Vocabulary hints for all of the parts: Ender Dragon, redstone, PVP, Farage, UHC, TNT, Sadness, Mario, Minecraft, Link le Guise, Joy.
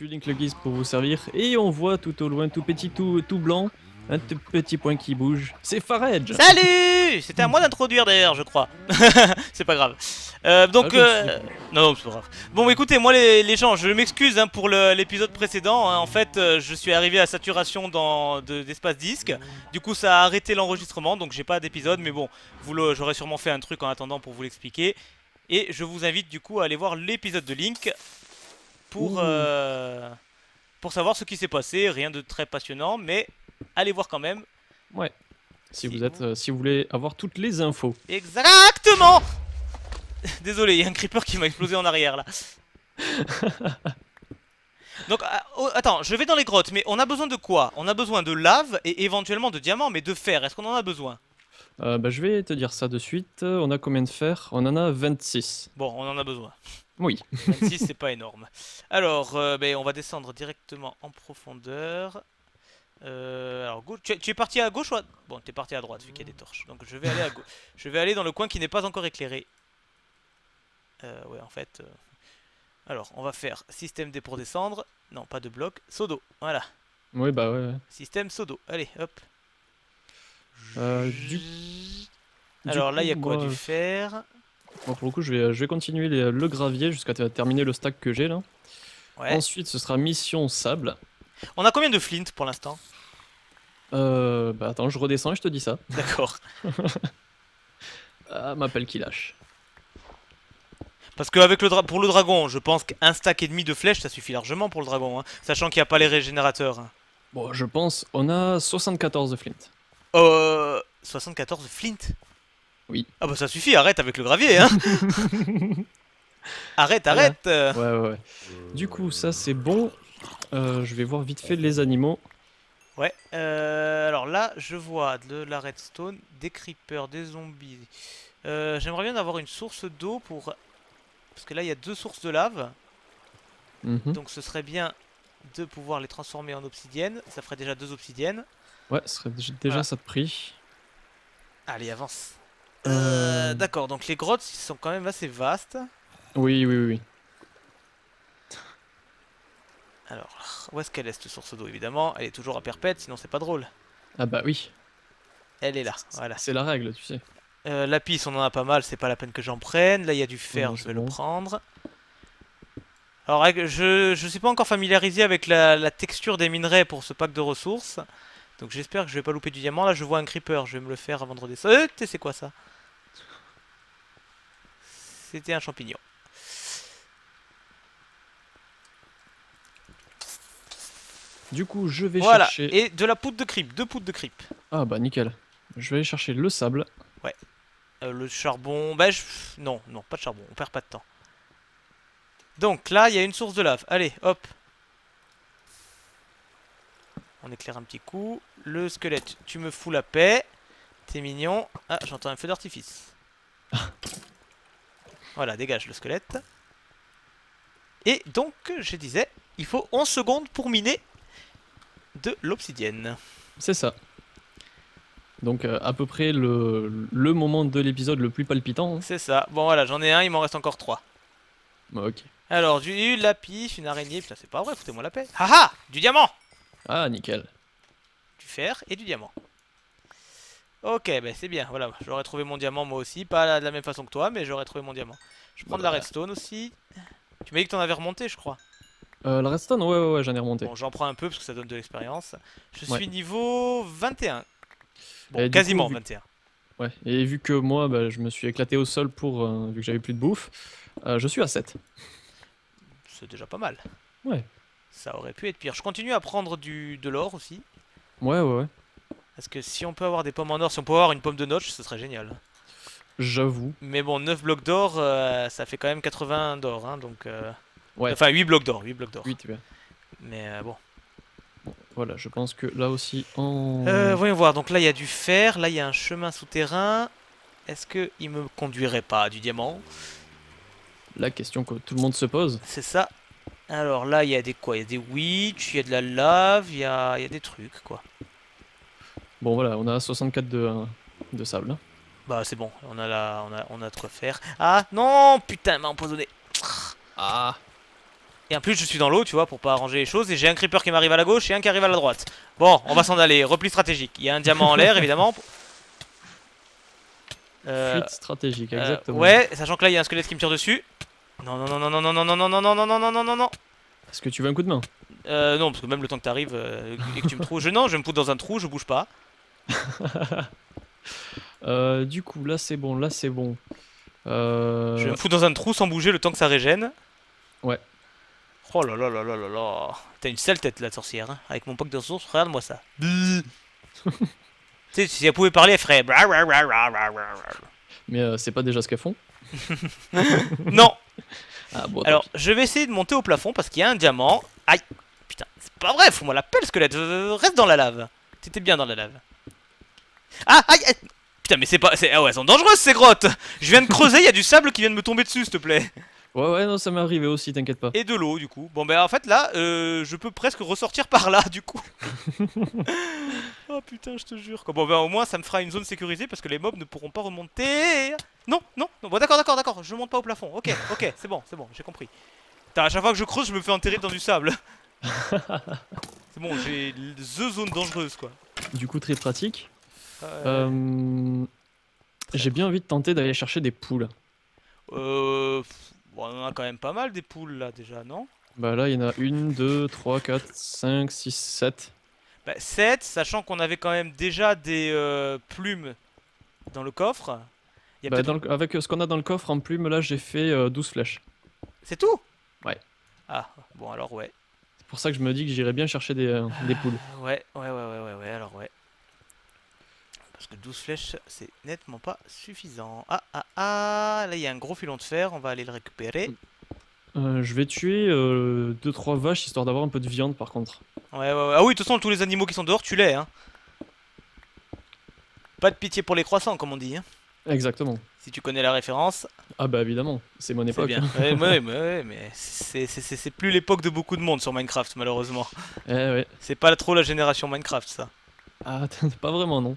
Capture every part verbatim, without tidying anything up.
suis Link le Guise pour vous servir. Et on voit tout au loin, tout petit, tout, tout blanc, un petit point qui bouge. C'est Farage. Salut. C'était à moi d'introduire d'ailleurs, je crois. C'est pas grave. Euh, donc, ah, euh... non, c'est pas grave. Bon, écoutez, moi les, les gens, je m'excuse hein, pour l'épisode précédent. Hein. En fait, euh, je suis arrivé à saturation dans d'espace de, disque. Du coup, ça a arrêté l'enregistrement, donc j'ai pas d'épisode. Mais bon, j'aurais sûrement fait un truc en attendant pour vous l'expliquer. Et je vous invite du coup à aller voir l'épisode de Link pour, euh, pour savoir ce qui s'est passé. Rien de très passionnant, mais allez voir quand même. Ouais. Si, si vous êtes, euh, si vous voulez avoir toutes les infos. Exactement. Désolé, il y a un creeper qui m'a explosé en arrière là. Donc, euh, attends, je vais dans les grottes, mais on a besoin de quoi? On a besoin de lave et éventuellement de diamants, mais de fer, est-ce qu'on en a besoin? euh, Bah je vais te dire ça de suite, on a combien de fer? On en a vingt-six. Bon, on en a besoin. Oui. vingt-six c'est pas énorme. Alors, euh, bah, on va descendre directement en profondeur. Euh, alors, tu, tu es parti à gauche ou à... Bon, t'es parti à droite vu qu'il y a des torches. Donc je vais aller à gauche. Je vais aller dans le coin qui n'est pas encore éclairé. Euh, ouais en fait euh... Alors on va faire système D pour descendre. Non pas de bloc, seau d'eau, voilà. Oui bah ouais, ouais. Système seau d'eau, allez hop euh, du... Alors du là il y a quoi moi... du fer. Bon, pour le coup je vais, je vais continuer les, le gravier jusqu'à terminer le stack que j'ai là ouais. Ensuite ce sera mission sable. On a combien de flint pour l'instant? euh, Bah attends je redescends et je te dis ça. D'accord. Ah ma pelle qui lâche. Parce qu'avec le dra pour le dragon, je pense qu'un stack et demi de flèches, ça suffit largement pour le dragon, hein, sachant qu'il n'y a pas les régénérateurs. Bon, je pense, on a soixante-quatorze de flint. Euh... soixante-quatorze de flint? Oui. Ah bah ça suffit, arrête avec le gravier, hein. Arrête, arrête voilà. Ouais, ouais, ouais. Du coup, ça c'est bon. Euh, je vais voir vite fait les animaux. Ouais, euh, alors là, je vois de la redstone, des creepers, des zombies. Euh, J'aimerais bien avoir une source d'eau pour... Parce que là il y a deux sources de lave. Mmh. Donc ce serait bien de pouvoir les transformer en obsidienne. Ça ferait déjà deux obsidiennes. Ouais, ce serait déjà voilà. Ça de prix. Allez, avance. Euh... Euh, D'accord, donc les grottes sont quand même assez vastes. Oui, oui, oui. oui. Alors, où est-ce qu'elle est cette source d'eau? Évidemment, elle est toujours à perpète, sinon c'est pas drôle. Ah bah oui. Elle est là, voilà. C'est la règle, tu sais. Euh, la piste, on en a pas mal, c'est pas la peine que j'en prenne. Là, il y a du fer, non, je vais bon. le prendre. Alors, je, je suis pas encore familiarisé avec la, la texture des minerais pour ce pack de ressources. Donc, j'espère que je vais pas louper du diamant. Là, je vois un creeper, je vais me le faire avant de redescendre. Euh, c'est quoi ça? C'était un champignon. Du coup, je vais voilà. chercher. Voilà, et de la poudre de creep, deux poudres de creep. Ah, bah nickel. Je vais aller chercher le sable. Ouais, euh, le charbon, bah je... non, non, pas de charbon, on perd pas de temps. Donc là, il y a une source de lave, allez, hop. On éclaire un petit coup. Le squelette, tu me fous la paix. T'es mignon. Ah, j'entends un feu d'artifice. Voilà, dégage le squelette. Et donc, je disais, il faut onze secondes pour miner de l'obsidienne. C'est ça. Donc euh, à peu près le, le moment de l'épisode le plus palpitant. Hein. C'est ça. Bon voilà, j'en ai un, il m'en reste encore trois. Bah ok. Alors du lapis, une araignée, putain c'est pas vrai, foutez-moi la paix. Haha, du diamant. Ah nickel. Du fer et du diamant. Ok, bah c'est bien, voilà, j'aurais trouvé mon diamant moi aussi, pas de la même façon que toi, mais j'aurais trouvé mon diamant. Je prends voilà. de la redstone aussi. Tu m'as dit que t'en avais remonté je crois. Euh, la redstone, ouais ouais, ouais j'en ai remonté. Bon j'en prends un peu parce que ça donne de l'expérience. Je suis ouais. niveau vingt et un. Bon, quasiment coup, vu... vingt et un. Ouais, et vu que moi bah, je me suis éclaté au sol pour euh, vu que j'avais plus de bouffe, euh, je suis à sept. C'est déjà pas mal. Ouais. Ça aurait pu être pire. Je continue à prendre du... de l'or aussi. Ouais, ouais, ouais. Parce que si on peut avoir des pommes en or, si on peut avoir une pomme de notch, ce serait génial. J'avoue. Mais bon, neuf blocs d'or, euh, ça fait quand même quatre-vingts d'or. Hein, donc, euh... ouais. Enfin, huit blocs d'or. huit blocs d'or. huit, ouais. Mais euh, bon. Voilà, je pense que là aussi on... Euh, voyons voir, donc là il y a du fer, là il y a un chemin souterrain. Est-ce qu'il me conduirait pas à du diamant? La question que tout le monde se pose. C'est ça. Alors là il y a des quoi? Il y a des witch, il y a de la lave, il y a, il y a des trucs quoi. Bon voilà, on a soixante-quatre de, de sable. Bah c'est bon, on a, la, on, a, on a de quoi faire. Ah non, putain, il m'a empoisonné. Ah. Et en plus je suis dans l'eau, tu vois, pour pas arranger les choses. Et j'ai un creeper qui m'arrive à la gauche et un qui arrive à la droite. Bon, on va s'en aller, repli stratégique. Il y a un diamant en l'air évidemment. Euh, Fuite stratégique, exactement. Euh, ouais, sachant que là il y a un squelette qui me tire dessus. Non, non, non, non, non, non, non, non, non, non, non, non, non, non, non. Est-ce que tu veux un coup de main? Euh, non, parce que même le temps que t'arrives euh, et que tu me trouves. Je, non, je me pousse dans un trou, je bouge pas. euh, du coup, là c'est bon, là c'est bon. Euh... Je me fous dans un trou sans bouger le temps que ça régène. Ouais. Oh là là là là là là. T'as une sale tête là, de sorcière. Hein. Avec mon pack de ressources, regarde-moi ça. Tu sais, si elle pouvait parler, elle ferait. Mais euh, c'est pas déjà ce qu'elles font? Non. Ah, bon, alors, je vais essayer de monter au plafond parce qu'il y a un diamant. Aïe. Putain, c'est pas vrai, fous-moi la pelle, squelette. Euh, reste dans la lave. T'étais bien dans la lave. Ah, aïe, aïe. Putain, mais c'est pas. Ah ouais, elles sont dangereuses ces grottes! Je viens de creuser, il y a du sable qui vient de me tomber dessus, s'il te plaît! Ouais, ouais, non, ça m'est arrivé aussi, t'inquiète pas. Et de l'eau, du coup. Bon, bah en fait, là, euh, je peux presque ressortir par là, du coup. Oh putain, je te jure. Bon, bah au moins, ça me fera une zone sécurisée parce que les mobs ne pourront pas remonter. Non, non, non, bon, d'accord, d'accord, d'accord, je monte pas au plafond. Ok, ok, c'est bon, c'est bon, j'ai compris. Putain, à chaque fois que je creuse, je me fais enterrer dans du sable. C'est bon, j'ai the zone dangereuse, quoi. Du coup, très pratique. Euh... Euh, j'ai bien envie de tenter d'aller chercher des poules. Euh, bon, on en a quand même pas mal des poules là déjà, non? Bah là il y en a une, deux, trois, quatre, cinq, six, sept. Bah sept, sachant qu'on avait quand même déjà des euh, plumes dans le coffre. Il y a bah, dans le... Avec ce qu'on a dans le coffre en plumes là j'ai fait euh, douze flèches. C'est tout? Ouais. Ah bon alors ouais. C'est pour ça que je me dis que j'irai bien chercher des, euh, des poules. Ouais, ouais, ouais, ouais, ouais, ouais, alors ouais. Parce que douze flèches, c'est nettement pas suffisant. Ah, ah, ah, là, il y a un gros filon de fer, on va aller le récupérer. Euh, je vais tuer euh, deux trois vaches, histoire d'avoir un peu de viande, par contre. Ouais, ouais, ouais. Ah oui, de toute façon, tous les animaux qui sont dehors, tu les, hein. Pas de pitié pour les croissants, comme on dit. Hein. Exactement. Si tu connais la référence. Ah bah, évidemment, c'est mon époque. Bien. Ouais, ouais, ouais, ouais, mais c'est plus l'époque de beaucoup de monde sur Minecraft, malheureusement. Eh, ouais. C'est pas trop la génération Minecraft, ça. Ah, pas vraiment, non.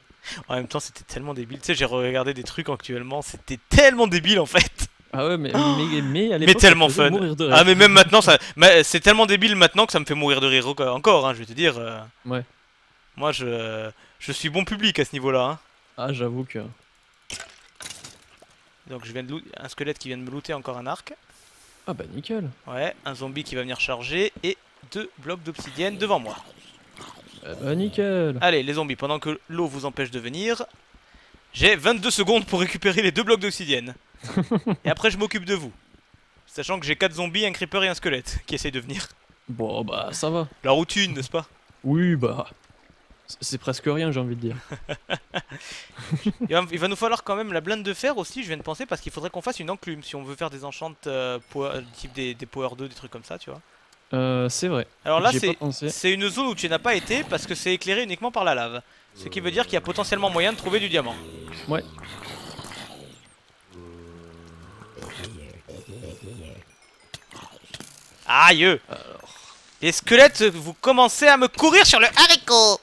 En même temps, c'était tellement débile. Tu sais, j'ai regardé des trucs actuellement, c'était tellement débile en fait. Ah ouais, mais, mais, mais à l'époque, mais tellement fun. De rire. Ah, mais même maintenant, ça... c'est tellement débile maintenant que ça me fait mourir de rire encore, hein, je vais te dire. Ouais. Moi, je, je suis bon public à ce niveau-là. Hein. Ah, j'avoue que. Donc, je viens de looter un squelette qui vient de me looter encore un arc. Ah, bah nickel. Ouais, un zombie qui va venir charger et deux blocs d'obsidienne devant moi. Euh, nickel. Allez les zombies, pendant que l'eau vous empêche de venir, j'ai vingt-deux secondes pour récupérer les deux blocs d'obsidienne. Et après je m'occupe de vous. Sachant que j'ai quatre zombies, un creeper et un squelette qui essayent de venir. Bon bah ça va. La routine, n'est-ce pas? Oui bah... c'est presque rien j'ai envie de dire. Il va nous falloir quand même la blinde de fer aussi, je viens de penser, parce qu'il faudrait qu'on fasse une enclume si on veut faire des enchantes euh, power, type des, des power deux, des trucs comme ça tu vois. Euh, c'est vrai. Alors là, c'est une zone où tu n'as pas été parce que c'est éclairé uniquement par la lave. Ce qui veut dire qu'il y a potentiellement moyen de trouver du diamant. Ouais. Aïe! Alors... les squelettes, vous commencez à me courir sur le haricot!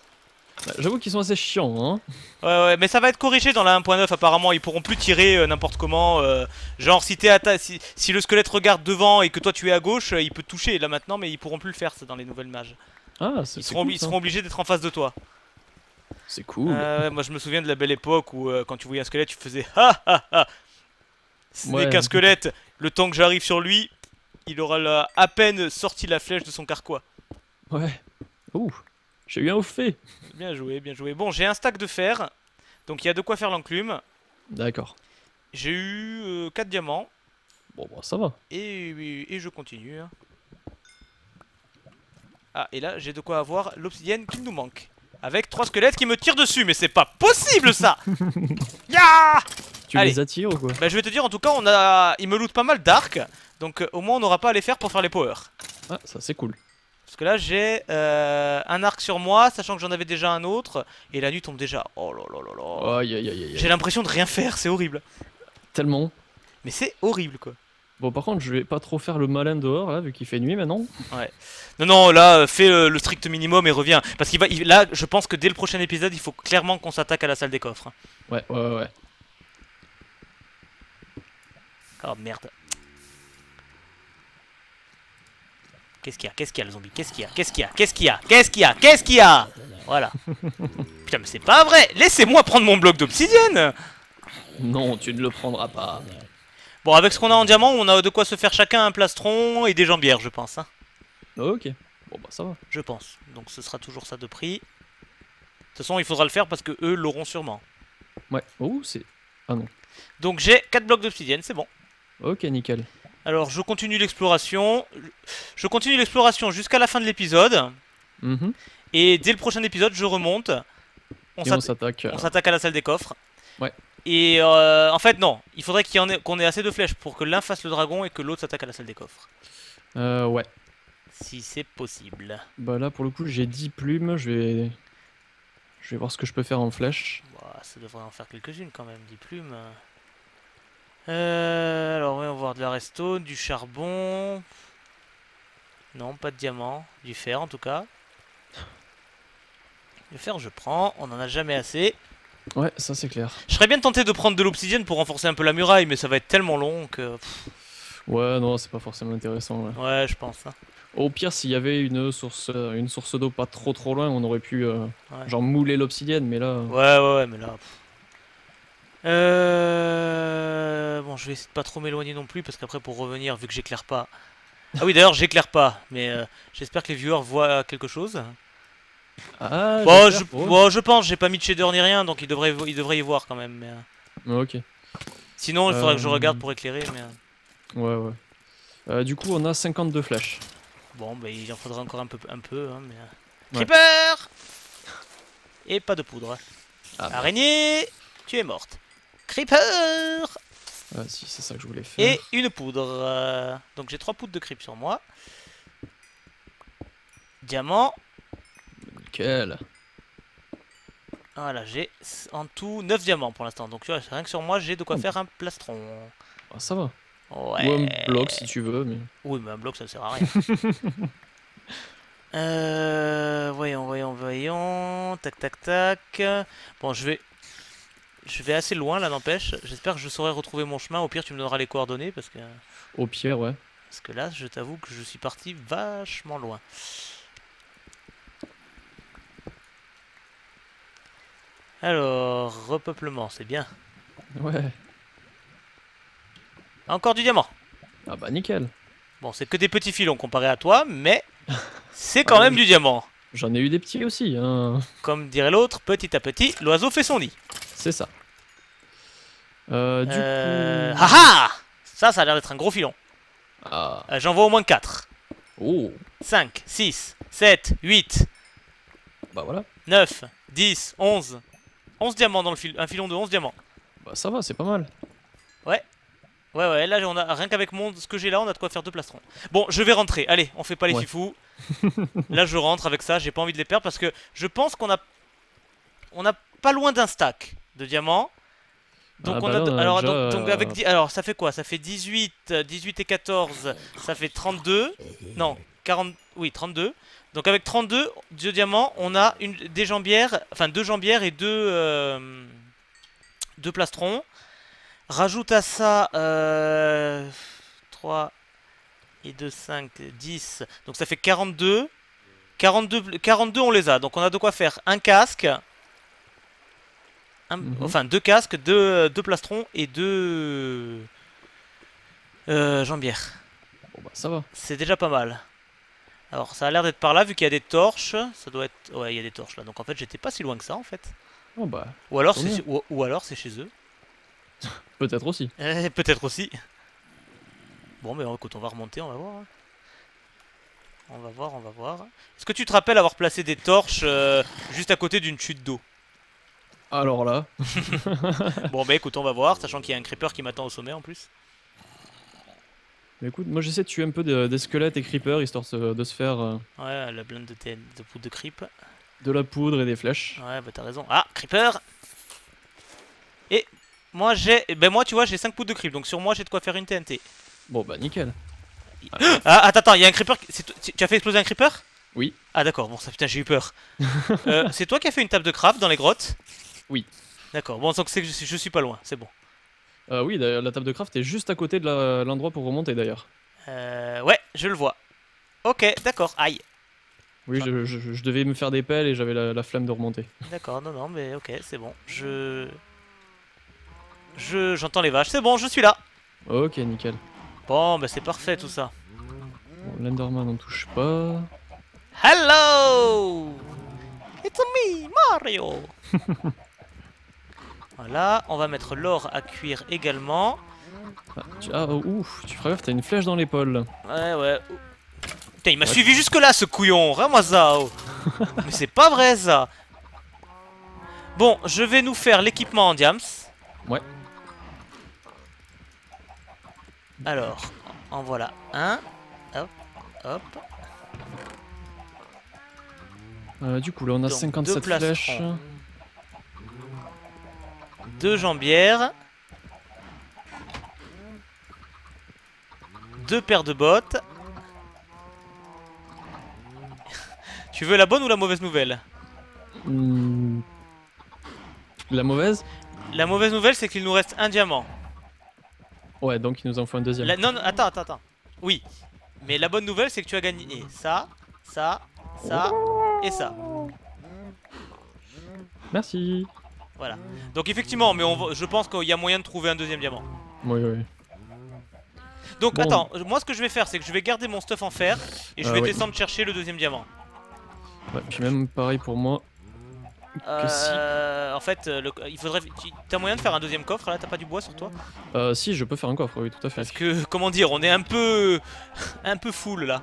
Bah, j'avoue qu'ils sont assez chiants, hein. Ouais, ouais, mais ça va être corrigé dans la un point neuf apparemment, ils pourront plus tirer euh, n'importe comment. Euh, genre si, t'es à ta... si, si le squelette regarde devant et que toi tu es à gauche, euh, il peut te toucher là maintenant, mais ils pourront plus le faire ça dans les nouvelles mages. Ah, c'est cool, obli... Ils seront obligés d'être en face de toi. C'est cool. Euh, moi je me souviens de la belle époque où euh, quand tu voyais un squelette tu faisais ha ha ha. Ce ouais. n'est qu'un squelette, le temps que j'arrive sur lui, il aura là, à peine sorti la flèche de son carquois. Ouais, ouh. J'ai eu un ouf-fait. Bien joué, bien joué. Bon, j'ai un stack de fer, donc il y a de quoi faire l'enclume. D'accord. J'ai eu euh, quatre diamants. Bon, bah ça va. Et, et, et je continue. Ah, et là, j'ai de quoi avoir l'obsidienne qui nous manque. Avec trois squelettes qui me tirent dessus, mais c'est pas possible ça. Yeah. Tu Allez. les attires ou quoi? Bah je vais te dire, en tout cas, on a... ils me lootent pas mal d'arcs, donc euh, au moins on n'aura pas à les faire pour faire les powers. Ah, ça c'est cool. Parce que là j'ai euh, un arc sur moi, sachant que j'en avais déjà un autre, et la nuit tombe déjà. Oh là là là là. Aïe aïe aïe aïe. J'ai l'impression de rien faire, c'est horrible. Tellement. Mais c'est horrible quoi. Bon par contre je vais pas trop faire le malin dehors là, vu qu'il fait nuit maintenant. Ouais. Non non là fais le, le strict minimum et reviens. Parce qu'il va, il, là je pense que dès le prochain épisode il faut clairement qu'on s'attaque à la salle des coffres. Ouais ouais ouais. Oh merde. Qu'est-ce qu'il y a? Qu'est-ce qu'il y a le zombie? Qu'est-ce qu'il y a? Qu'est-ce qu'il y a? Qu'est-ce qu'il y a? Qu'est-ce qu'il y a? Qu'est-ce qu'il y a? Voilà. Putain mais c'est pas vrai. Laissez-moi prendre mon bloc d'obsidienne. Non, tu ne le prendras pas. Bon, avec ce qu'on a en diamant, on a de quoi se faire chacun un plastron et des jambières, je pense. Hein. Ok. Bon bah ça va. Je pense. Donc ce sera toujours ça de prix. De toute façon, il faudra le faire parce que eux l'auront sûrement. Ouais. Oh, c'est... Ah non. Donc j'ai quatre blocs d'obsidienne, c'est bon. Ok, nickel. Alors je continue l'exploration. Je continue l'exploration jusqu'à la fin de l'épisode. Mm-hmm. Et dès le prochain épisode, je remonte. On s'attaque euh... à la salle des coffres. Ouais. Et euh, en fait, non. Il faudrait qu'il y en ait, qu'on ait assez de flèches pour que l'un fasse le dragon et que l'autre s'attaque à la salle des coffres. Euh, ouais. Si c'est possible. Bah là, pour le coup, j'ai dix plumes. Je vais... je vais voir ce que je peux faire en flèche. Bah, ça devrait en faire quelques-unes quand même, dix plumes. Euh, alors, on va voir de la redstone, du charbon. Non, pas de diamant. Du fer, en tout cas. Le fer, je prends. On en a jamais assez. Ouais, ça c'est clair. Je serais bien tenté de prendre de l'obsidienne pour renforcer un peu la muraille, mais ça va être tellement long que... Pff. Ouais, non, c'est pas forcément intéressant. Ouais, ouais je pense. Hein. Au pire, s'il y avait une source, une source d'eau pas trop trop loin, on aurait pu euh, ouais. genre mouler l'obsidienne, mais là... Ouais, ouais, ouais, mais là... Euh... Bon, je vais essayer de pas trop m'éloigner non plus, parce qu'après, pour revenir, vu que j'éclaire pas... Ah oui, d'ailleurs, j'éclaire pas, mais euh, j'espère que les viewers voient quelque chose. Ah, bon, je, bon, je pense, j'ai pas mis de shader ni rien, donc il devrait, il devrait y voir quand même. Mais... Oh, ok. Sinon, il faudrait euh... que je regarde pour éclairer. Mais... Ouais, ouais. Euh, du coup, on a cinquante-deux flèches. Bon, bah, il en faudra encore un peu. Un peu hein, mais... ouais. Creeper! Et pas de poudre. Ah, araignée, bah. Tu es morte. Creeper! Ah, si, c'est ça que je voulais faire. Et une poudre. Euh... Donc j'ai trois poudres de creep sur moi. Diamant. Nickel. Voilà, j'ai en tout neuf diamants pour l'instant. Donc tu vois, rien que sur moi, j'ai de quoi oh. faire un plastron. Ah, ça va. Ouais. Ou un bloc si tu veux. Mais... Oui, mais un bloc ça sert à rien. euh, voyons, voyons, voyons. Tac, tac, tac. Bon, je vais, je vais assez loin là, n'empêche. J'espère que je saurai retrouver mon chemin. Au pire, tu me donneras les coordonnées parce que. Au pire, ouais. Parce que là, je t'avoue que je suis parti vachement loin. Alors, repeuplement, c'est bien. Ouais. Encore du diamant. Ah bah nickel. Bon, c'est que des petits filons comparé à toi, mais c'est quand ah, même du diamant. J'en ai eu des petits aussi. Hein. Comme dirait l'autre, petit à petit, l'oiseau fait son nid. C'est ça. Euh, du euh... coup... Haha ! Ça, ça a l'air d'être un gros filon. Ah. Euh, j'en vois au moins quatre. Oh. cinq, six, sept, huit. Bah voilà. neuf, dix, onze. onze diamants dans le fil, un filon de onze diamants. Bah ça va, c'est pas mal. Ouais. Ouais, ouais, là on a rien qu'avec mon... ce que j'ai là, on a de quoi faire deux plastrons. Bon, je vais rentrer. Allez, on fait pas les ouais. fifous. Là je rentre avec ça, j'ai pas envie de les perdre parce que je pense qu'on a... On a pas loin d'un stack de diamants. Donc ah on, bah a... on a... Alors, déjà... donc, donc avec dix... Alors ça fait quoi? Ça fait dix-huit, dix-huit et quatorze, ça fait trente-deux. Non, quarante... Oui, trente-deux. Donc avec trente-deux de diamants, on a une, des jambières, enfin deux jambières et deux, euh, deux plastrons. Rajoute à ça euh, trois et deux, cinq, dix. Donc ça fait quarante-deux. quarante-deux, quarante-deux on les a. Donc on a de quoi faire un casque. Un, mm-hmm. Enfin deux casques, deux, deux plastrons et deux euh, jambières. Bon bah ça va. C'est déjà pas mal. Alors ça a l'air d'être par là vu qu'il y a des torches, ça doit être... Ouais il y a des torches là, donc en fait j'étais pas si loin que ça en fait. Oh bah, ou alors c'est ou, ou alors c'est chez eux. Peut-être aussi. Eh, peut-être aussi. Bon mais écoute on va remonter, on va voir. On va voir, on va voir. Est-ce que tu te rappelles avoir placé des torches euh, juste à côté d'une chute d'eau? Alors là... Bon bah écoute on va voir, sachant qu'il y a un creeper qui m'attend au sommet en plus. Mais écoute, moi j'essaie de tuer un peu des de squelettes et creepers histoire de, de se faire. Euh... Ouais, la blinde de, de poudre de creep. De la poudre et des flèches. Ouais, bah t'as raison. Ah, creeper! Et moi j'ai. Ben moi tu vois, j'ai cinq poudres de creep donc sur moi j'ai de quoi faire une T N T. Bon bah nickel. Ah, attends, attends, il y a un creeper. Tu as fait exploser un creeper? Oui. Ah d'accord, bon ça putain, j'ai eu peur. euh, c'est toi qui as fait une table de craft dans les grottes? Oui. D'accord, bon, donc c'est que je, je suis pas loin, c'est bon. Euh, oui, la table de craft est juste à côté de l'endroit pour remonter d'ailleurs. Euh, ouais, je le vois. Ok, d'accord, aïe. Oui, je, je, je devais me faire des pelles et j'avais la, la flamme de remonter. D'accord, non, non, mais ok, c'est bon. Je... je... J'entends les vaches, c'est bon, je suis là. Ok, nickel. Bon, bah c'est parfait tout ça. Bon, l'Enderman n'en touche pas. Hello! It's me, Mario! Voilà, on va mettre l'or à cuire également. Ah, tu... ah oh, ouf, tu feras gaffe, t'as une flèche dans l'épaule. Ouais, ouais. Putain, il m'a ouais. suivi jusque là ce couillon, vraiment ça. Oh. Mais c'est pas vrai ça. Bon, je vais nous faire l'équipement en diams. Ouais. Alors, en voilà un. Hop, hop. Euh, du coup, là on a donc, cinquante-sept flèches. Deux jambières. Deux paires de bottes. Tu veux la bonne ou la mauvaise nouvelle? mmh. La mauvaise? La mauvaise nouvelle, c'est qu'il nous reste un diamant. Ouais, donc il nous en faut un deuxième. La... Non, non, attends, attends, attends. Oui. Mais la bonne nouvelle, c'est que tu as gagné ça, ça, ça et ça. Merci. Voilà. Donc effectivement, mais on va... je pense qu'il y a moyen de trouver un deuxième diamant. Oui, oui. Donc bon. Attends, moi ce que je vais faire, c'est que je vais garder mon stuff en fer et je euh, vais ouais. descendre chercher le deuxième diamant. Ouais, puis même pareil pour moi. Que euh, si... En fait, le... il faudrait. T'as moyen de faire un deuxième coffre là? T'as pas du bois sur toi? Euh, si, je peux faire un coffre, oui, tout à fait. Parce que, comment dire, on est un peu. un peu full là.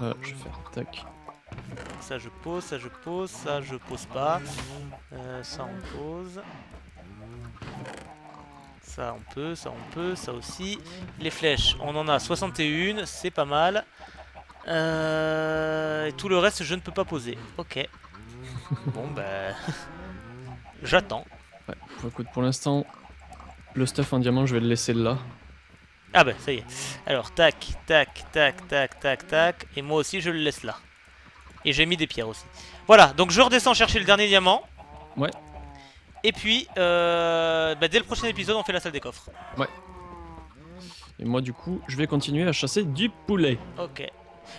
Euh, je vais faire tac. Ça je pose, ça je pose, ça je pose pas. Euh, ça on pose. Ça on peut, ça on peut, ça aussi. Les flèches, on en a soixante et une, c'est pas mal. Euh, et tout le reste, je ne peux pas poser. Ok. Bon bah... j'attends. Ouais, écoute, pour l'instant, le stuff en diamant, je vais le laisser là. Ah bah, ça y est. Alors, tac, tac, tac, tac, tac, tac. Et moi aussi, je le laisse là. Et j'ai mis des pierres aussi. Voilà, donc je redescends chercher le dernier diamant. Ouais. Et puis, euh, bah, dès le prochain épisode, on fait la salle des coffres. Ouais. Et moi, du coup, je vais continuer à chasser du poulet. Ok.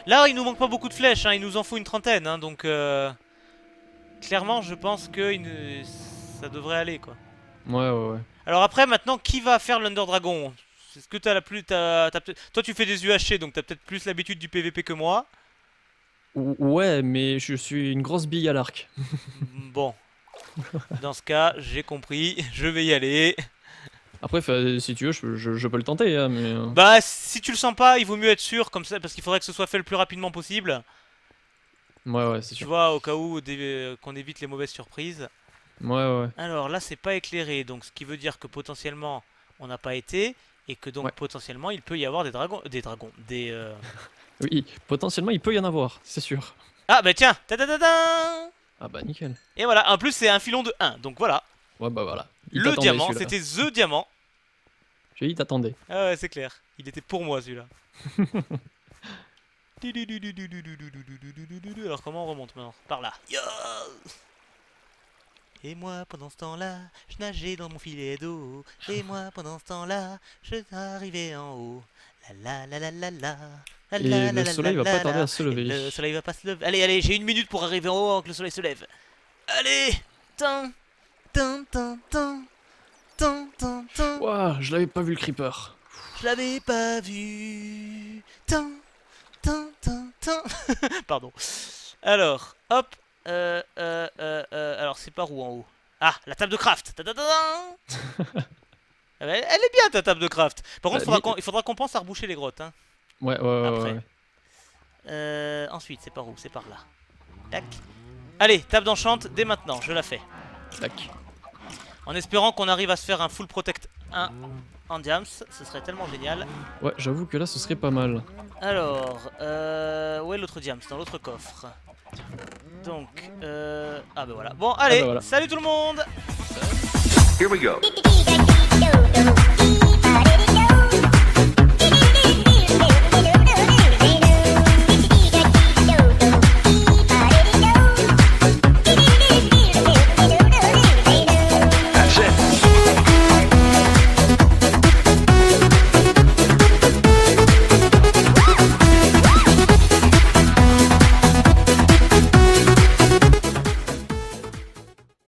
Là, il nous manque pas beaucoup de flèches, hein, il nous en faut une trentaine, hein, donc euh, clairement, je pense que ne... ça devrait aller, quoi. Ouais, ouais, ouais. Alors après, maintenant, qui va faire l'Ender Dragon? Est-ce que t'as la plus, t'as, t'as... toi, tu fais des U H C, donc t'as peut-être plus l'habitude du P V P que moi. Ouais, mais je suis une grosse bille à l'arc. Bon, dans ce cas, j'ai compris, je vais y aller. Après, si tu veux, je, je, je peux le tenter, hein, mais... Bah, si tu le sens pas, il vaut mieux être sûr, comme ça, parce qu'il faudrait que ce soit fait le plus rapidement possible. Ouais, ouais, c'est sûr. Tu vois, au cas où euh, qu'on évite les mauvaises surprises. Ouais, ouais. Alors là, c'est pas éclairé, donc ce qui veut dire que potentiellement, on n'a pas été, et que donc ouais. potentiellement, il peut y avoir des dragons... Des dragons, des... Euh... oui, potentiellement, il peut y en avoir, c'est sûr. Ah, bah tiens, ta-ta-ta-ta. Ah bah, nickel. Et voilà, en plus, c'est un filon de un, donc voilà. Ouais, bah voilà. Il le diamant, c'était THE diamant. J'ai dit, t'attendais. Ah ouais, c'est clair. Il était pour moi, celui-là. Alors, comment on remonte maintenant? Par là. Yo. Et moi, pendant ce temps-là, je nageais dans mon filet d'eau. Et moi, pendant ce temps-là, je arrivais en haut. La la la la la la. La et la, le la, soleil la, va la, pas tarder la, à se lever. Le soleil va pas se lever. Allez, allez, j'ai une minute pour arriver en haut avant que le soleil se lève. Allez, tiens. Tin, tin, tin. Tin, tin, tin. Wow, je l'avais pas vu le creeper. Je l'avais pas vu. Tin, tin, tin, tin. Pardon. Alors, hop. Euh, euh, euh, euh, alors, c'est par où en haut? Ah, la table de craft. Ta -ta -ta -ta. Elle est bien ta table de craft. Par contre, euh, faudra mais... qu il faudra qu'on pense à reboucher les grottes. Hein. Ouais, ouais, ouais. Après. Ouais, ouais. Euh, ensuite, c'est par où? C'est par là. Tac. Allez, table d'enchante dès maintenant. Je la fais. Tac. En espérant qu'on arrive à se faire un full protect un en diams, ce serait tellement génial. Ouais, j'avoue que là ce serait pas mal. Alors, euh, où est l'autre diams? Dans l'autre coffre. Donc, euh... ah bah voilà. Bon, allez, ah bah voilà. Salut tout le monde. Here we go.